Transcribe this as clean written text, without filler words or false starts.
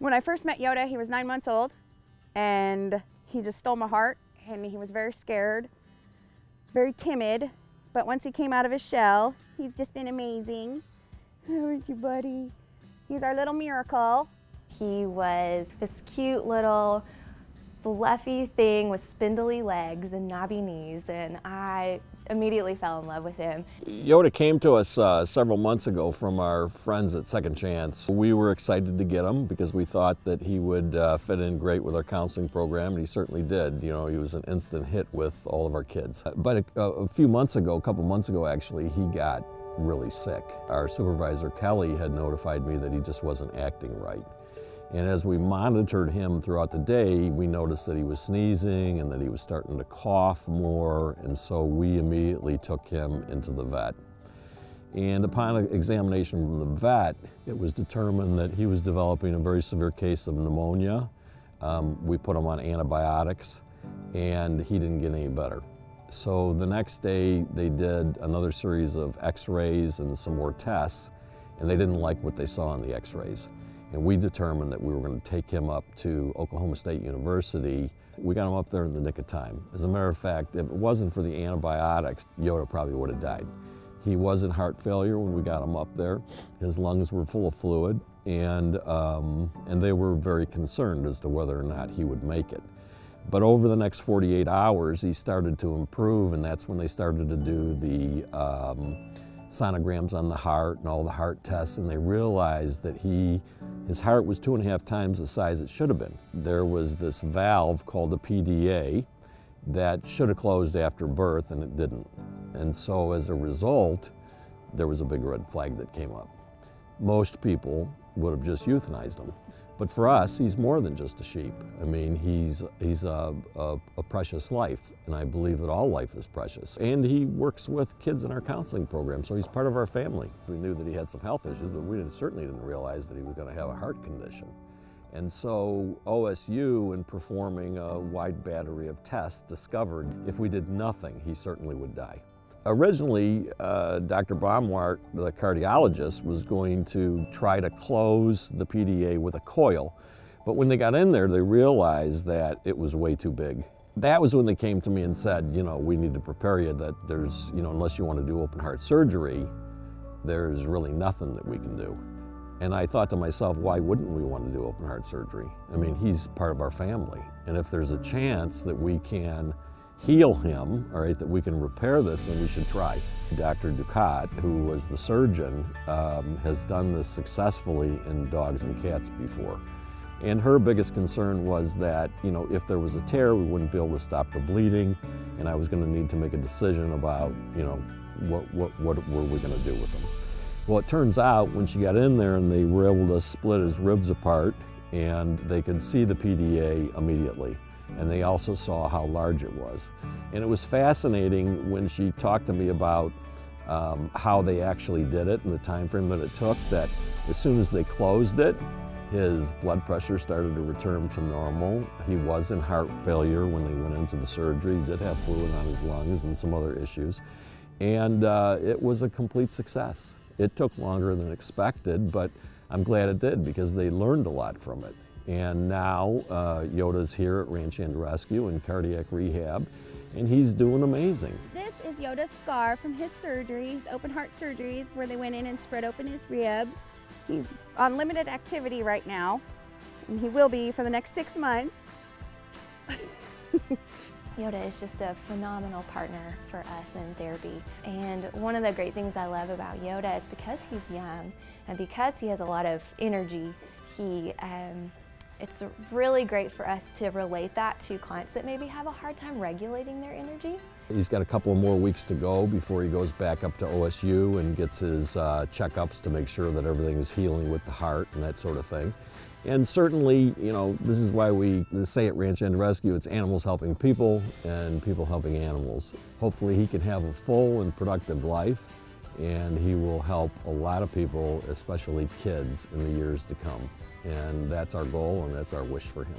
When I first met Yoda, he was 9 months old, and he just stole my heart, and he was very scared, very timid, but once he came out of his shell, he's just been amazing. How are you, buddy? He's our little miracle. He was this cute little fluffy thing with spindly legs and knobby knees, and I immediately fell in love with him. Yoda came to us several months ago from our friends at Second Chance. We were excited to get him because we thought that he would fit in great with our counseling program, and he certainly did. You know, he was an instant hit with all of our kids. But a few months ago, a couple months ago actually, he got really sick. Our supervisor Kelly had notified me that he just wasn't acting right. And as we monitored him throughout the day, we noticed that he was sneezing and that he was starting to cough more, and so we immediately took him into the vet. And upon examination from the vet, it was determined that he was developing a very severe case of pneumonia. We put him on antibiotics, and he didn't get any better. So the next day, they did another series of x-rays and some more tests, and they didn't like what they saw in the x-rays. And we determined that we were going to take him up to Oklahoma State University. We got him up there in the nick of time. As a matter of fact, if it wasn't for the antibiotics, Yoda probably would have died. He was in heart failure when we got him up there. His lungs were full of fluid, and they were very concerned as to whether or not he would make it. But over the next 48 hours, he started to improve, and that's when they started to do the sonograms on the heart and all the heart tests, and they realized that his heart was 2.5 times the size it should have been. There was this valve called the PDA that should have closed after birth, and it didn't. And so as a result, there was a big red flag that came up. Most people would have just euthanized him. But for us, he's more than just a sheep. I mean, he's a precious life, and I believe that all life is precious. And he works with kids in our counseling program, so he's part of our family. We knew that he had some health issues, but we certainly didn't realize that he was going to have a heart condition. And so OSU, in performing a wide battery of tests, discovered if we did nothing, he certainly would die. Originally, Dr. Baumwart, the cardiologist, was going to try to close the PDA with a coil, but when they got in there, they realized that it was way too big. That was when they came to me and said, you know, we need to prepare you that there's, you know, unless you want to do open heart surgery, there's really nothing that we can do. And I thought to myself, why wouldn't we want to do open heart surgery? I mean, he's part of our family, and if there's a chance that we can heal him, all right, that we can repair this, then we should try. Dr. Ducat, who was the surgeon, has done this successfully in dogs and cats before. And her biggest concern was that, you know, if there was a tear, we wouldn't be able to stop the bleeding, and I was going to need to make a decision about, you know, what were we going to do with him. Well, it turns out when she got in there and they were able to split his ribs apart, and they could see the PDA immediately. And they also saw how large it was. And it was fascinating when she talked to me about how they actually did it and the time frame that it took, that as soon as they closed it, his blood pressure started to return to normal. He was in heart failure when they went into the surgery. He did have fluid on his lungs and some other issues. And it was a complete success. It took longer than expected, but I'm glad it did because they learned a lot from it. And now Yoda's here at Ranch Hand Rescue in cardiac rehab, and he's doing amazing. This is Yoda's scar from his surgeries, open heart surgeries, where they went in and spread open his ribs. He's on limited activity right now, and he will be for the next 6 months. Yoda is just a phenomenal partner for us in therapy. And one of the great things I love about Yoda is because he's young and because he has a lot of energy, it's really great for us to relate that to clients that maybe have a hard time regulating their energy. He's got a couple more weeks to go before he goes back up to OSU and gets his checkups to make sure that everything is healing with the heart and that sort of thing. And certainly, you know, this is why we say at Ranch Hand Rescue, it's animals helping people and people helping animals. Hopefully he can have a full and productive life, and he will help a lot of people, especially kids, in the years to come. And that's our goal, and that's our wish for him.